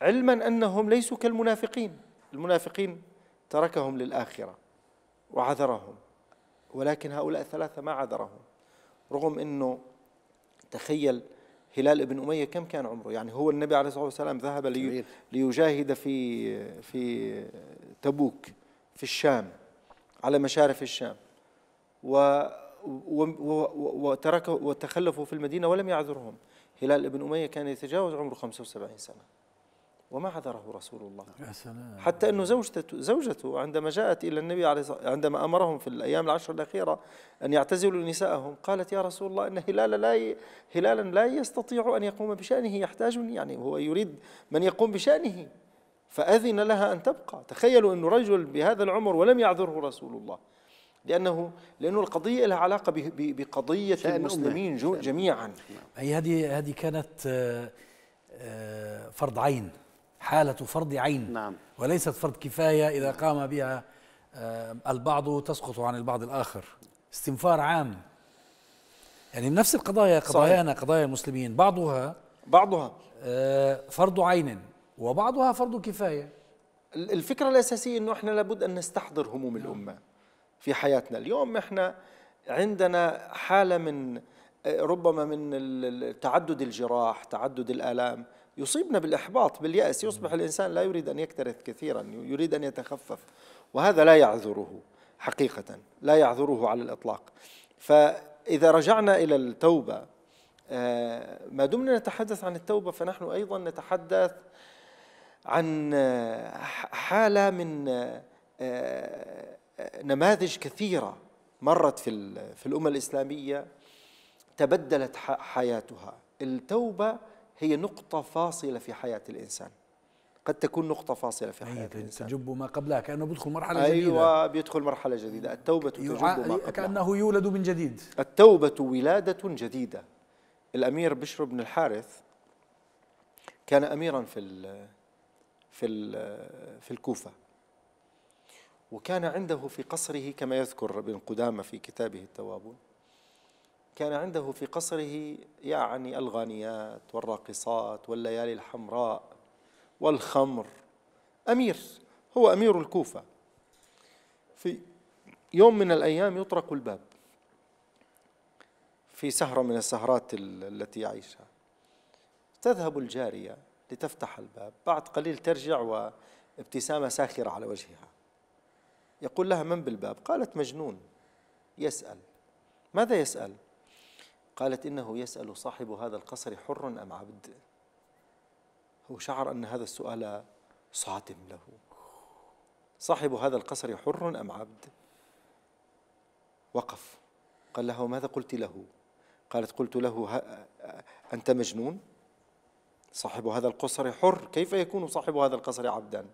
علما أنهم ليسوا كالمنافقين. المنافقين تركهم للآخرة وعذرهم، ولكن هؤلاء الثلاثة ما عذرهم، رغم أنه تخيل هلال بن أمية كم كان عمره، يعني هو النبي عليه الصلاة والسلام ذهب لي ليجاهد في في تبوك في الشام على مشارف الشام، و وتركه وتخلفوا في المدينة ولم يعذرهم. هلال بن أمية كان يتجاوز عمره خمسة وسبعين سنة وما عذره رسول الله. يا سلام. حتى أنه زوجته زوجته عندما جاءت إلى النبي عليه عندما أمرهم في الأيام العشر الأخيرة أن يعتزلوا نساءهم، قالت يا رسول الله أن هلال لا ي... هلالا لا يستطيع أن يقوم بشأنه، يحتاجني، يعني هو يريد من يقوم بشأنه. فأذن لها أن تبقى. تخيلوا أنه رجل بهذا العمر ولم يعذره رسول الله، لأنه لأنه القضية لها علاقة ب... ب... بقضية المسلمين جميعا. هي هذه هذه كانت فرض عين، حالة فرض عين. نعم. وليست فرض كفاية إذا قام بها البعض تسقط عن البعض الآخر. استنفار عام، يعني نفس القضايا قضايانا قضايا المسلمين، بعضها بعضها فرض عين وبعضها فرض كفاية. الفكرة الأساسية أنه إحنا لابد أن نستحضر هموم الأمة في حياتنا. اليوم إحنا عندنا حالة من ربما من تعدد الجراح، تعدد الآلام، يصيبنا بالإحباط باليأس، يصبح الإنسان لا يريد أن يكترث كثيرا، يريد أن يتخفف، وهذا لا يعذره حقيقة، لا يعذره على الإطلاق. فإذا رجعنا إلى التوبة، ما دمنا نتحدث عن التوبة فنحن أيضا نتحدث عن حالة من نماذج كثيرة مرت في في الأمة الإسلامية تبدلت حياتها. التوبة هي نقطة فاصلة في حياة الإنسان، قد تكون نقطة فاصلة في حياة الإنسان، تجب ما قبلها، كأنه بيدخل مرحلة أيوة جديدة. أيوة، بيدخل مرحلة جديدة. التوبة تجب ما قبلها، كأنه يولد من جديد. التوبة ولادة جديدة. الأمير بشر بن الحارث كان أميرا في ال في ال في الكوفة، وكان عنده في قصره كما يذكر ابن قدامة في كتابه التوابون، كان عنده في قصره يعني الغانيات والراقصات والليالي الحمراء والخمر. أمير، هو أمير الكوفة. في يوم من الأيام يطرق الباب في سهرة من السهرات التي يعيشها، تذهب الجارية لتفتح الباب، بعد قليل ترجع وابتسامة ساخرة على وجهها. يقول لها من بالباب؟ قالت مجنون يسأل. ماذا يسأل؟ قالت إنه يسأل صاحب هذا القصر حر أم عبد. هو شعر أن هذا السؤال صادم له، صاحب هذا القصر حر أم عبد. وقف. قال له ماذا قلت له؟ قالت قلت له أنت مجنون، صاحب هذا القصر حر، كيف يكون صاحب هذا القصر عبدا؟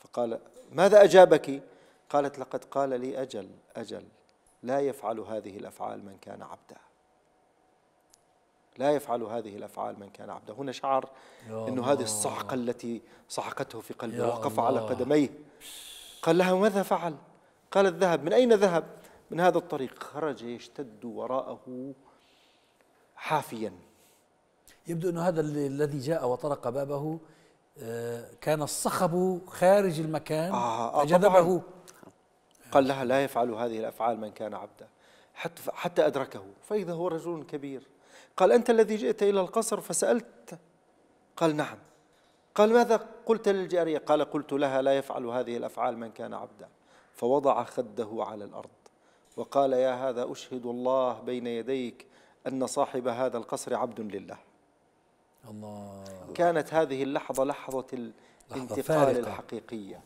فقال ماذا أجابك؟ قالت لقد قال لي أجل أجل لا يفعل هذه الأفعال من كان عبدا، لا يفعل هذه الأفعال من كان عبدا. هنا شعر أنه هذه الصعقة التي صعقته في قلبه، وقف على قدميه. قال لها ماذا فعل؟ قالت ذهب. من أين ذهب؟ من هذا الطريق. خرج يشتد وراءه حافيا. يبدو أن هذا الذي جاء وطرق بابه كان الصخب خارج المكان فجذبه. قال لها لا يفعل هذه الأفعال من كان عبدا، حتى حتى أدركه، فإذا هو رجل كبير. قال أنت الذي جئت إلى القصر فسألت؟ قال نعم. قال ماذا قلت للجارية؟ قال قلت لها لا يفعل هذه الأفعال من كان عبدا. فوضع خده على الأرض وقال يا هذا أشهد الله بين يديك أن صاحب هذا القصر عبد لله. الله. كانت هذه اللحظة لحظة الانتقال الحقيقية،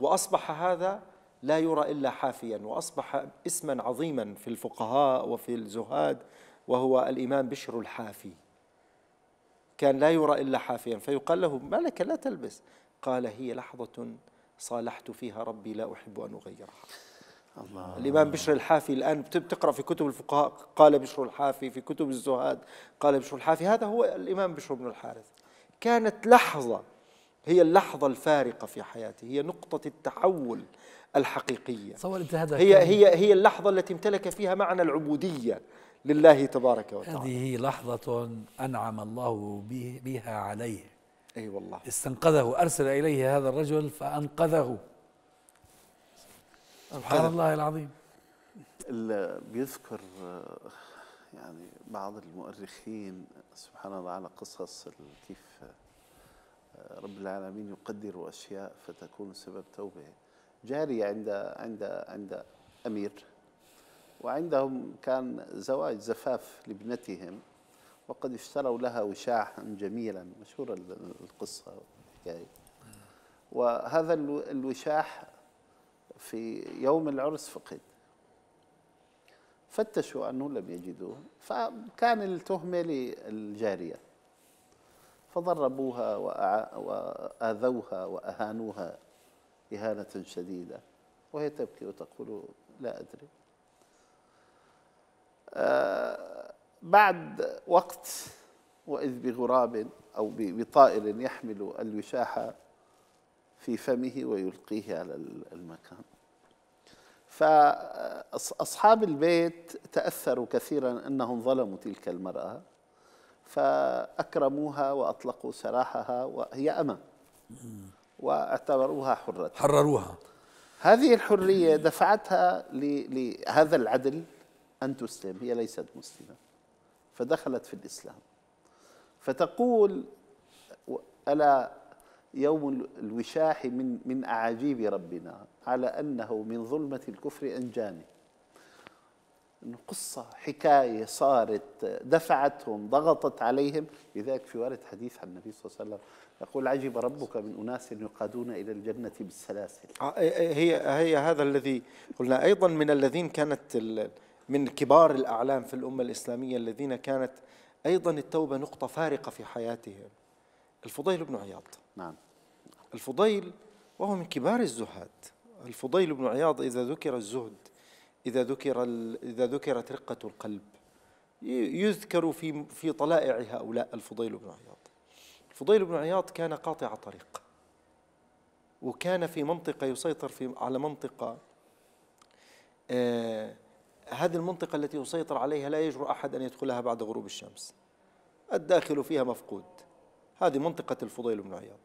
وأصبح هذا لا يرى إلا حافيا، وأصبح اسما عظيما في الفقهاء وفي الزهاد، وهو الإمام بشر الحافي. كان لا يرى إلا حافيا، فيقال له ما لك لا تلبس؟ قال هي لحظة صالحت فيها ربي لا أحب أن أغيرها. الله. الإمام بشر الحافي الآن بتقرأ في كتب الفقهاء قال بشر الحافي، في كتب الزهاد قال بشر الحافي، هذا هو الإمام بشر بن الحارث. كانت لحظة هي اللحظة الفارقة في حياته، هي نقطة التحول الحقيقية. هي هي هي اللحظة التي امتلك فيها معنى العبودية لله تبارك وتعالى. هذه لحظة أنعم الله بها عليه. أي والله. استنقذه، أرسل إليه هذا الرجل فأنقذه. سبحان الله العظيم. اللي بيذكر يعني بعض المؤرخين سبحان الله على قصص كيف رب العالمين يقدر أشياء فتكون سبب توبة جارية عند عند عند أمير، وعندهم كان زواج زفاف لابنتهم وقد اشتروا لها وشاحا جميلا، مشهورة القصة والحكاية. وهذا الوشاح في يوم العرس فقد، فتشوا أنه لم يجدوه، فكان التهمة للجارية فضربوها وآذوها وأهانوها إهانة شديدة، وهي تبكي وتقول لا أدري. آه بعد وقت وإذ بغراب أو بطائر يحمل الوشاح في فمه ويلقيه على المكان. فأصحاب البيت تأثروا كثيرا أنهم ظلموا تلك المرأة، فأكرموها وأطلقوا سراحها وهي أمة واعتبروها حرة، حرروها. هذه الحرية دفعتها لهذا العدل أن تسلم، هي ليست مسلمة فدخلت في الإسلام. فتقول ألا يوم الوشاح من من أعاجيب ربنا على أنه من ظلمة الكفر أنجاني. قصة حكاية صارت دفعتهم، ضغطت عليهم. لذلك في وارد حديث عن النبي صلى الله عليه وسلم يقول عجب ربك من أناس يقادون إلى الجنة بالسلاسل. هي هي هذا الذي قلنا أيضا من الذين كانت من كبار الأعلام في الأمة الإسلامية الذين كانت أيضا التوبة نقطة فارقة في حياتهم، الفضيل بن عياض. نعم. الفضيل وهو من كبار الزهاد. الفضيل بن عياض إذا ذكر الزهد، إذا ذكر إذا ذكرت رقة القلب، يذكر في في طلائع هؤلاء الفضيل بن عياض. الفضيل بن عياض كان قاطع طريق، وكان في منطقة يسيطر في على منطقة، آه هذه المنطقة التي يسيطر عليها لا يجرؤ أحد أن يدخلها بعد غروب الشمس، الداخل فيها مفقود. هذه منطقة الفضيل بن عياض.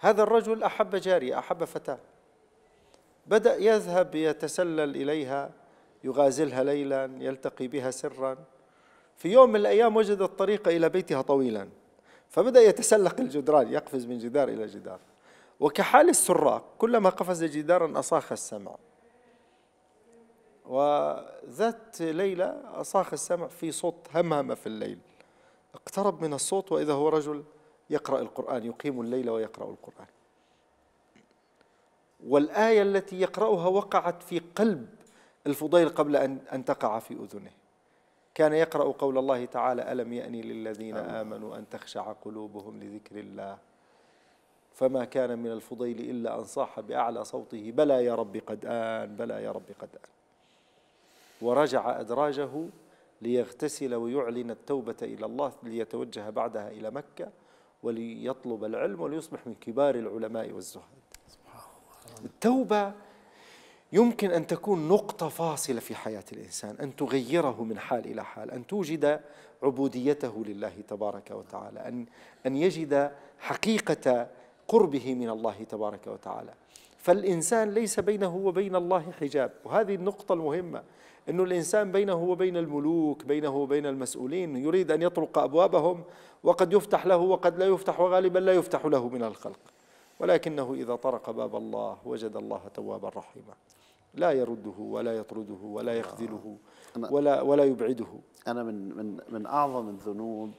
هذا الرجل أحب جارية، أحب فتاة، بدأ يذهب يتسلل إليها، يغازلها ليلا، يلتقي بها سرا. في يوم من الأيام وجد الطريق إلى بيتها طويلا، فبدأ يتسلق الجدران، يقفز من جدار إلى جدار، وكحال السراق كلما قفز جدارا أصاخ السمع. وذات ليلة أصاخ السمع في صوت همهمة في الليل، اقترب من الصوت وإذا هو رجل يقرأ القرآن، يقيم الليل ويقرأ القرآن، والآية التي يقرأها وقعت في قلب الفضيل قبل أن أن تقع في أذنه. كان يقرأ قول الله تعالى ألم يأني للذين آمنوا أن تخشع قلوبهم لذكر الله فما كان من الفضيل إلا أن صاح بأعلى صوته بلى يا رب قد آن، بلى يا رب قد آن، ورجع أدراجه ليغتسل ويعلن التوبة إلى الله، ليتوجه بعدها إلى مكة وليطلب العلم وليصبح من كبار العلماء والزهاد. التوبة يمكن أن تكون نقطة فاصلة في حياة الإنسان، أن تغيره من حال إلى حال، أن توجد عبوديته لله تبارك وتعالى، أن أن يجد حقيقة قربه من الله تبارك وتعالى. فالإنسان ليس بينه وبين الله حجاب، وهذه النقطة المهمة، أنه الإنسان بينه وبين الملوك، بينه وبين المسؤولين، يريد أن يطرق أبوابهم وقد يفتح له وقد لا يفتح، وغالبا لا يفتح له من الخلق، ولكنه إذا طرق باب الله وجد الله توابا رحيما، لا يرده ولا يطرده ولا يخذله ولا ولا يبعده. أنا من من من أعظم الذنوب